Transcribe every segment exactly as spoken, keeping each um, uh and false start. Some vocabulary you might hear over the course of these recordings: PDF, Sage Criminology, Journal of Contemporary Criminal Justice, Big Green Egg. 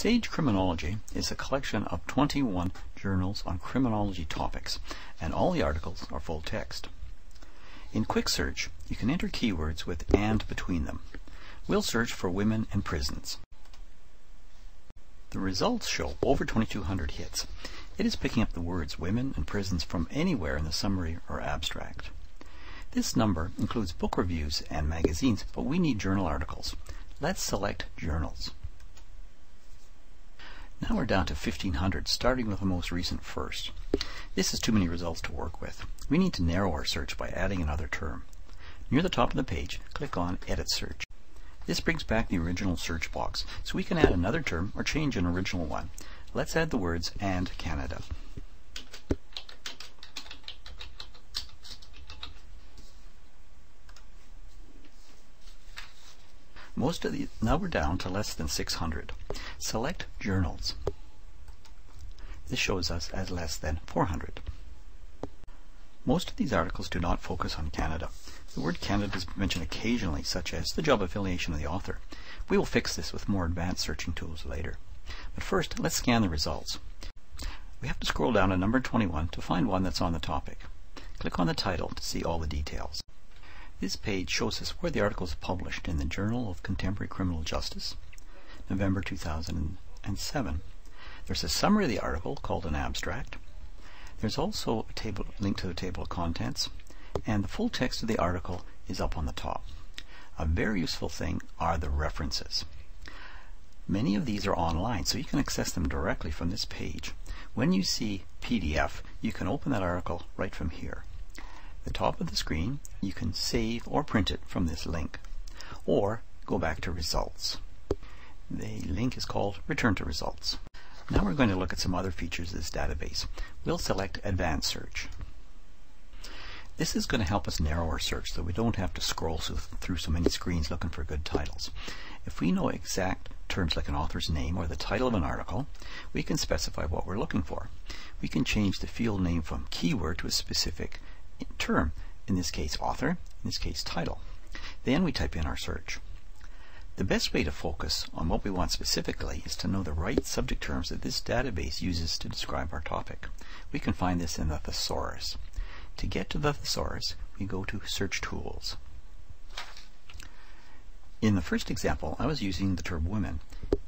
Sage Criminology is a collection of twenty-one journals on criminology topics, and all the articles are full text. In quick search, you can enter keywords with "and" between them. We'll search for women and prisons. The results show over twenty-two hundred hits. It is picking up the words women and prisons from anywhere in the summary or abstract. This number includes book reviews and magazines, but we need journal articles. Let's select journals. Now we're down to fifteen hundred, starting with the most recent first. This is too many results to work with. We need to narrow our search by adding another term. Near the top of the page, click on Edit Search. This brings back the original search box, so we can add another term or change an original one. Let's add the words "and Canada." Most of the now we're down to less than six hundred. Select journals. This shows us as less than four hundred. Most of these articles do not focus on Canada. The word Canada is mentioned occasionally, such as the job affiliation of the author. We will fix this with more advanced searching tools later. But first, let's scan the results. We have to scroll down to number twenty-one to find one that's on the topic. Click on the title to see all the details. This page shows us where the article is published in the Journal of Contemporary Criminal Justice, November two thousand seven. There's a summary of the article called an abstract. There's also a table, link to the table of contents, and the full text of the article is up on the top. A very useful thing are the references. Many of these are online, so you can access them directly from this page. When you see P D F, you can open that article right from here. The top of the screen, you can save or print it from this link, or go back to results. The link is called Return to Results. Now we're going to look at some other features of this database. We'll select Advanced Search. This is going to help us narrow our search so we don't have to scroll through so many screens looking for good titles. If we know exact terms like an author's name or the title of an article, we can specify what we're looking for. We can change the field name from keyword to a specific term, in this case author, in this case title. Then we type in our search. The best way to focus on what we want specifically is to know the right subject terms that this database uses to describe our topic. We can find this in the thesaurus. To get to the thesaurus, we go to Search Tools. In the first example, I was using the term women.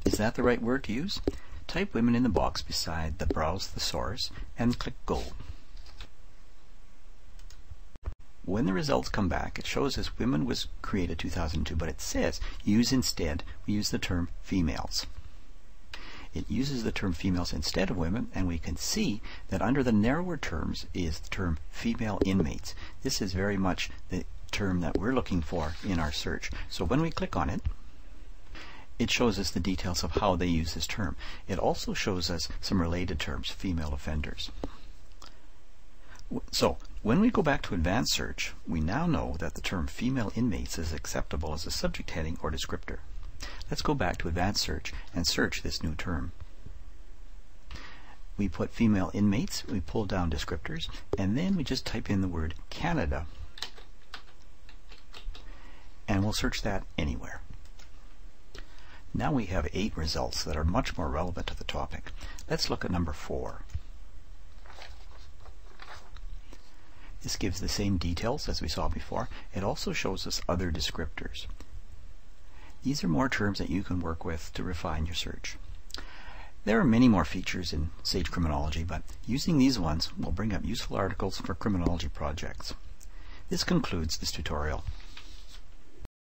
Is that the right word to use? Type women in the box beside the Browse Thesaurus and click Go. When the results come back, it shows us women was created two thousand two, but it says use instead, we use the term females. It uses the term females instead of women, and we can see that under the narrower terms is the term female inmates. This is very much the term that we're looking for in our search. So when we click on it, it shows us the details of how they use this term. It also shows us some related terms, female offenders. So, when we go back to Advanced Search, we now know that the term female inmates is acceptable as a subject heading or descriptor. Let's go back to Advanced Search and search this new term. We put female inmates, we pull down descriptors, and then we just type in the word Canada, and we'll search that anywhere. Now we have eight results that are much more relevant to the topic. Let's look at number four. This gives the same details as we saw before. It also shows us other descriptors. These are more terms that you can work with to refine your search. There are many more features in Sage Criminology, but using these ones will bring up useful articles for criminology projects. This concludes this tutorial.